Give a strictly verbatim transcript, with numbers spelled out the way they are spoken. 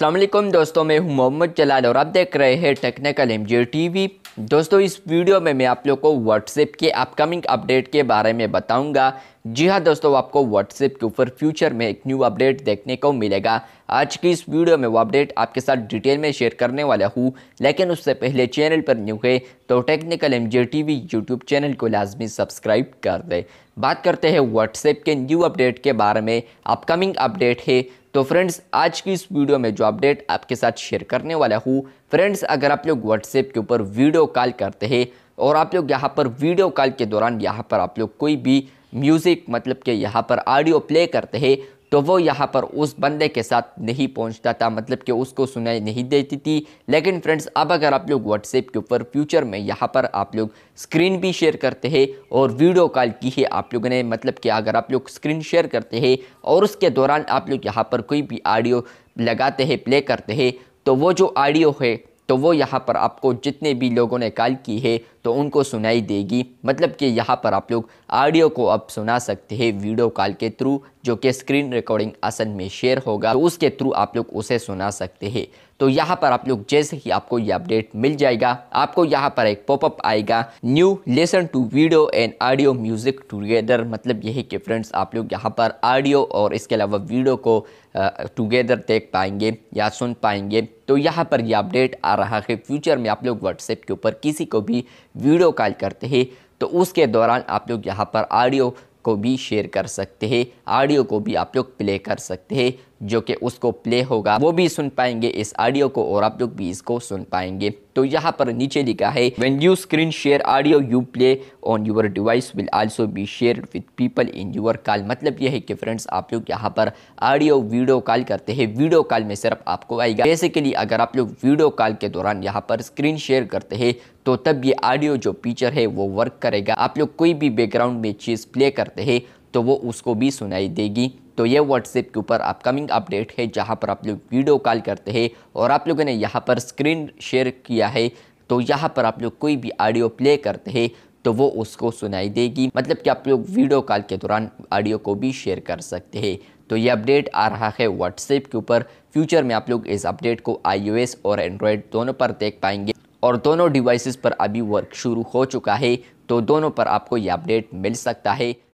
अस्सलाम वालेकुम दोस्तों, मैं हूं मोहम्मद जलाल और आप देख रहे हैं टेक्निकल एमजे टीवी। दोस्तों, इस वीडियो में मैं आप लोग को व्हाट्सएप के अपकमिंग अपडेट के बारे में बताऊंगा। जी हाँ दोस्तों, आपको व्हाट्सएप के ऊपर फ्यूचर में एक न्यू अपडेट देखने को मिलेगा। आज की इस वीडियो में वो अपडेट आपके साथ डिटेल में शेयर करने वाला हूँ, लेकिन उससे पहले चैनल पर न्यू है तो technical MJ TV YouTube channel को लाजमी सब्सक्राइब कर दे। बात करते हैं व्हाट्सएप के न्यू अपडेट के बारे में, अपकमिंग अपडेट है। तो फ्रेंड्स, आज की इस वीडियो में जो अपडेट आपके साथ शेयर करने वाला हूँ, फ्रेंड्स अगर आप लोग व्हाट्सएप के ऊपर वीडियो कॉल करते हैं और आप लोग यहाँ पर वीडियो कॉल के दौरान यहाँ पर आप लोग कोई भी म्यूज़िक मतलब कि यहाँ पर ऑडियो प्ले करते हैं तो वो यहाँ पर उस बंदे के साथ नहीं पहुँचता था, मतलब कि उसको सुनाई नहीं देती थी। लेकिन फ्रेंड्स, अब अगर आप लोग व्हाट्सएप के ऊपर फ्यूचर में यहाँ पर आप लोग स्क्रीन भी शेयर करते हैं और वीडियो कॉल की है आप लोगों ने, मतलब कि अगर आप लोग स्क्रीन शेयर करते हैं और उसके दौरान आप लोग यहाँ पर कोई भी ऑडियो लगाते हैं प्ले करते हैं तो वो जो ऑडियो है तो वो यहाँ पर आपको जितने भी लोगों ने कॉल की है तो उनको सुनाई देगी। मतलब कि यहाँ पर आप लोग ऑडियो को अब सुना सकते हैं वीडियो कॉल के थ्रू, जो कि स्क्रीन रिकॉर्डिंग असल में शेयर होगा तो उसके थ्रू आप लोग उसे सुना सकते हैं। तो यहाँ पर आप लोग जैसे ही आपको ये अपडेट मिल जाएगा, आपको यहाँ पर एक पॉपअप आएगा, new listen to video and audio music together. मतलब यही कि फ्रेंड्स आप लोग यहाँ पर ऑडियो और इसके अलावा वीडियो को टुगेदर देख पाएंगे या सुन पाएंगे। तो यहाँ पर यह अपडेट आ रहा है, फ्यूचर में आप लोग व्हाट्सएप के ऊपर किसी को भी वीडियो कॉल करते हैं तो उसके दौरान आप लोग यहाँ पर ऑडियो को भी शेयर कर सकते हैं, ऑडियो को भी आप लोग प्ले कर सकते हैं, जो कि उसको प्ले होगा वो भी सुन पाएंगे इस ऑडियो को और आप लोग भी इसको सुन पाएंगे। तो यहाँ पर नीचे लिखा है, when you screen share audio you play on your device will also be share with people in your call. मतलब यह है कि फ्रेंड्स आप लोग यहाँ पर ऑडियो वीडियो कॉल करते हैं, वीडियो कॉल में सिर्फ आपको आएगा। बेसिकली अगर आप लोग वीडियो कॉल के दौरान यहाँ पर स्क्रीन शेयर करते हैं तो तब ये ऑडियो जो फीचर है वो वर्क करेगा। आप लोग कोई भी बैकग्राउंड में चीज़ प्ले करते हैं तो वो उसको भी सुनाई देगी। तो ये व्हाट्सएप के ऊपर अपकमिंग अपडेट है, जहाँ पर आप लोग वीडियो कॉल करते हैं और आप लोगों ने यहाँ पर स्क्रीन शेयर किया है तो यहाँ पर आप लोग कोई भी ऑडियो प्ले करते हैं तो वो उसको सुनाई देगी। मतलब कि आप लोग वीडियो कॉल के दौरान ऑडियो को भी शेयर कर सकते हैं। तो ये अपडेट आ रहा है व्हाट्सएप के ऊपर, फ्यूचर में आप लोग इस अपडेट को आईओएस और एंड्रॉयड दोनों पर देख पाएंगे और दोनों डिवाइसेस पर अभी वर्क शुरू हो चुका है तो दोनों पर आपको ये अपडेट मिल सकता है।